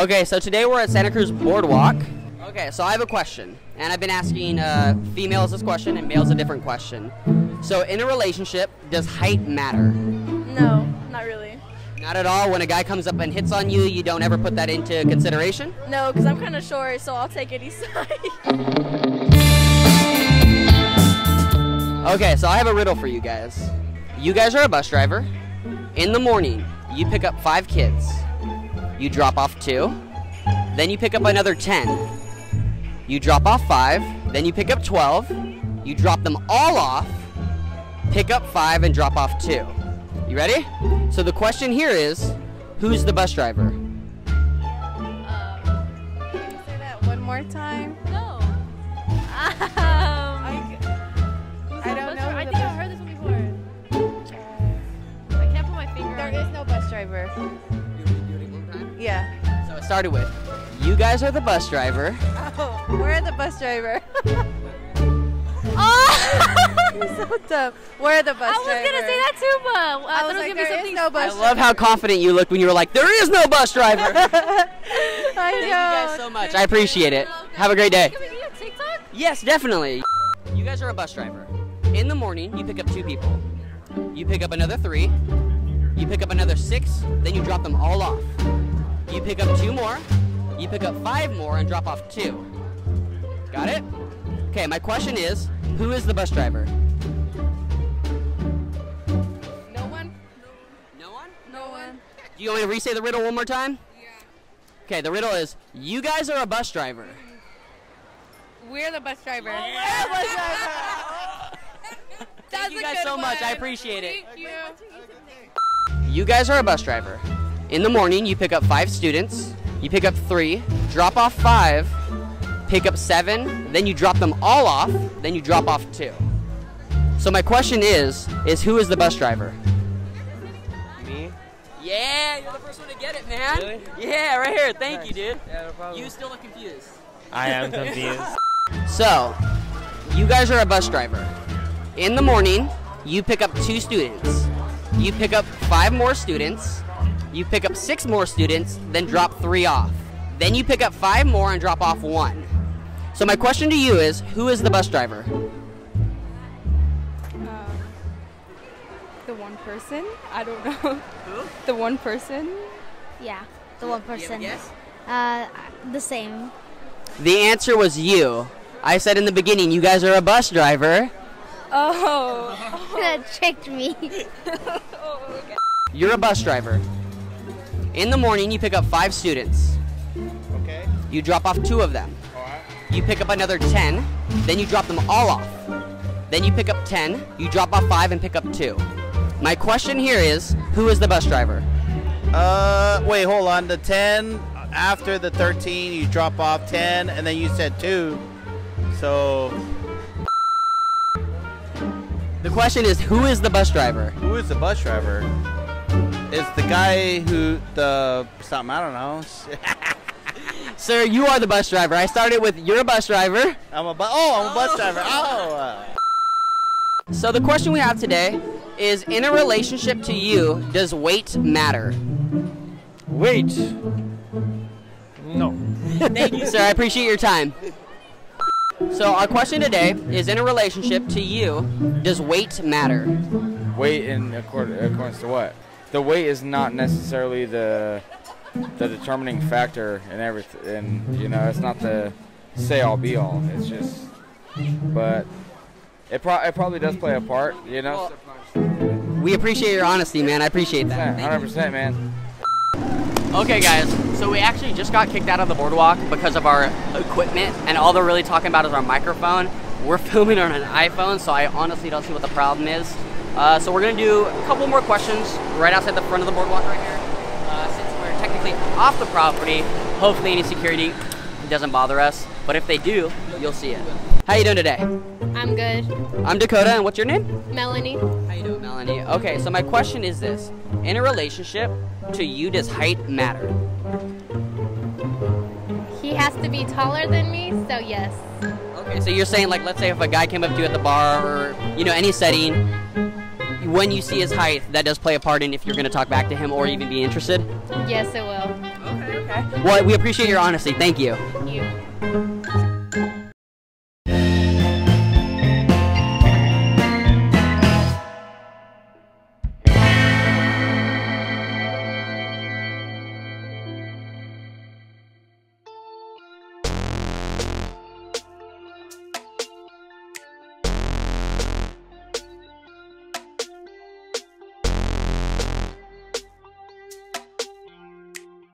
Okay, so today we're at Santa Cruz Boardwalk. Okay, so I have a question, and I've been asking females this question and males a different question. So in a relationship, does height matter? No, not really. Not at all? When a guy comes up and hits on you, you don't ever put that into consideration? No, because I'm kind of short, so I'll take any side. Okay, so I have a riddle for you guys. You guys are a bus driver. In the morning, you pick up 5 kids. You drop off 2. Then you pick up another 10. You drop off 5. Then you pick up 12. You drop them all off. Pick up 5 and drop off 2. You ready? So the question here is, who's the bus driver? Can you say that one more time? No. I don't know. I think I've heard this one before. I can't put my finger on it. There is no bus driver. You want to do it one time? Yeah. So it started with, you guys are the bus driver. Oh, we're the bus driver. Oh! You're so dumb. We're the bus driver. I was going to say that too, but I was like, there is no bus driver. I love how confident you looked when you were like, there is no bus driver. I know. Thank you guys so much. I appreciate it. Have a great day. Can we do a TikTok? Yes, definitely. You guys are a bus driver. In the morning, you pick up 2 people. You pick up another 3. You pick up another 6. Then you drop them all off. You pick up 2 more. You pick up 5 more and drop off 2. Got it? Okay, my question is, who is the bus driver? No one. No one? No one. Do you want me to re-say the riddle one more time? Yeah. Okay, the riddle is, you guys are a bus driver. We're the bus driver. Oh, yeah. We're the bus driver. Thank you guys so much. I appreciate it. Thank you. You guys are a bus driver. In the morning, you pick up 5 students. You pick up 3, drop off 5, pick up 7, then you drop them all off, then you drop off 2. So my question is who is the bus driver? Me? Yeah, you're the first one to get it, man. Really? Yeah, right here. Thank you, dude. Yeah, no problem. You still look confused. I am confused. So, you guys are a bus driver. In the morning, you pick up 2 students. You pick up 5 more students. You pick up 6 more students, then drop 3 off. Then you pick up 5 more and drop off 1. So my question to you is, who is the bus driver? The one person? I don't know. Who? The one person? Yeah, the one person. Yes. The same. The answer was you. I said in the beginning, you guys are a bus driver. Oh. That tricked me. Oh, okay. You're a bus driver. In the morning, you pick up 5 students. Okay. You drop off 2 of them. You pick up another 10, then you drop them all off. Then you pick up 10, you drop off 5 and pick up 2. My question here is, who is the bus driver? Wait, hold on. The 10, after the 13, you drop off 10, and then you said 2. So... the question is, who is the bus driver? Who is the bus driver? It's the guy who, the... something, I don't know. Sir, you are the bus driver. I started with, you're a bus driver. I'm a bus driver. Oh. So the question we have today is, in a relationship to you, does weight matter? Weight? No. Thank you, sir. I appreciate your time. So our question today is, in a relationship to you, does weight matter? Weight in accordance to what? The weight is not necessarily the determining factor in everything, and you know, it's not the say all be all. It's just, but it probably does play a part, you know. Well, we appreciate your honesty, man. I appreciate that. 100%, man. Okay, guys. So we actually just got kicked out of the boardwalk because of our equipment, and all they're really talking about is our microphone. We're filming on an iPhone, so I honestly don't see what the problem is. So we're gonna do a couple more questions right outside the front of the boardwalk right here. Off the property, hopefully any security doesn't bother us, but if they do, you'll see it. How you doing today? I'm good. I'm Dakota, and what's your name? Melanie. How you doing, Melanie? Okay, so my question is this. In a relationship, to you, does height matter? He has to be taller than me, so yes. Okay, so you're saying, like, let's say if a guy came up to you at the bar or, you know, any setting, when you see his height, that does play a part in if you're going to talk back to him or even be interested? Yes, it will. Okay. Okay. Well, we appreciate your honesty. Thank you. Thank you.